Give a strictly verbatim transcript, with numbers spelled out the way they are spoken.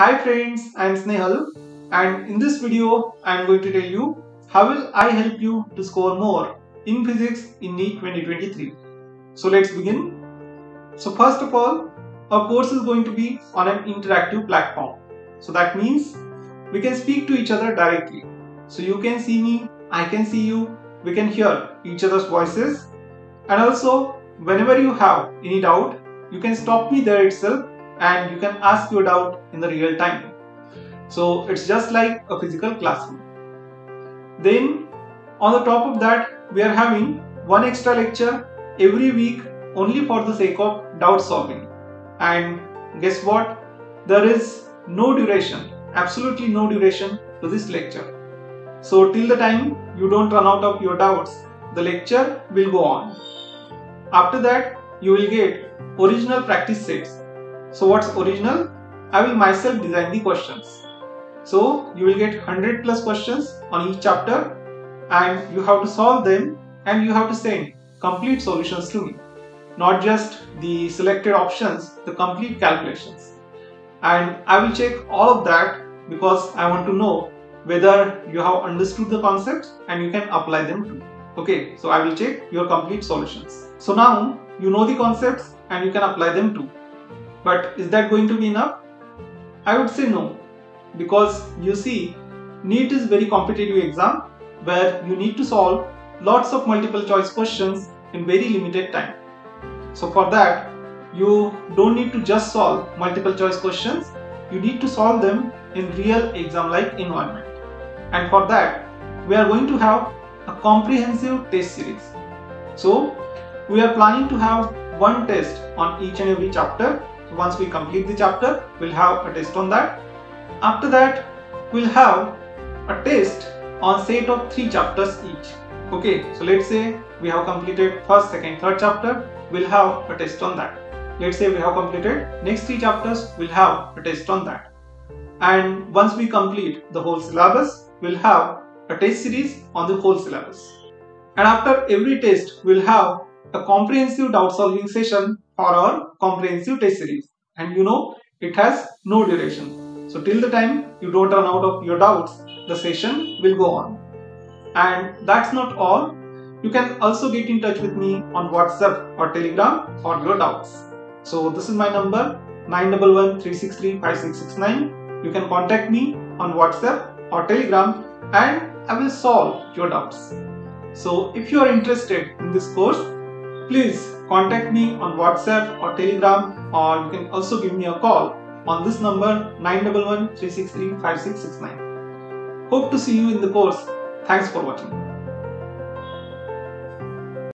Hi friends, I am Snehal and in this video I am going to tell you how will I help you to score more in physics in NEET twenty twenty-three. So let's begin. So first of all, our course is going to be on an interactive platform. So that means we can speak to each other directly. So you can see me, I can see you, we can hear each other's voices, and also whenever you have any doubt, you can stop me there itself and you can ask your doubt in the real time. So it's just like a physical classroom. Then on the top of that, we are having one extra lecture every week only for the sake of doubt solving. And guess what? There is no duration, absolutely no duration to this lecture. So till the time you don't run out of your doubts, the lecture will go on. After that, you will get original practice sets. So what's original? I will myself design the questions. So you will get one hundred plus questions on each chapter and you have to solve them and you have to send complete solutions to me. Not just the selected options, the complete calculations. And I will check all of that because I want to know whether you have understood the concepts and you can apply them too. Okay, so I will check your complete solutions. So now you know the concepts and you can apply them too. But is that going to be enough? I would say no, because you see, NEET is a very competitive exam where you need to solve lots of multiple choice questions in very limited time. So for that, you don't need to just solve multiple choice questions, you need to solve them in real exam-like environment. And for that, we are going to have a comprehensive test series. So we are planning to have one test on each and every chapter. Once we complete the chapter, we'll have a test on that. After that, we'll have a test on set of three chapters each. Okay, so let's say we have completed first, second, third chapter, we'll have a test on that. Let's say we have completed next three chapters, we'll have a test on that. And once we complete the whole syllabus, we'll have a test series on the whole syllabus. And after every test, we'll have a comprehensive doubt solving session for our comprehensive test series. And you know, it has no duration. So till the time you don't run out of your doubts, the session will go on. And that's not all. You can also get in touch with me on WhatsApp or Telegram for your doubts. So this is my number nine one one, three six three, five six six nine. You can contact me on WhatsApp or Telegram and I will solve your doubts. So if you are interested in this course, please contact me on WhatsApp or Telegram, or you can also give me a call on this number nine one one, three six three, five six six nine. Hope to see you in the course. Thanks for watching.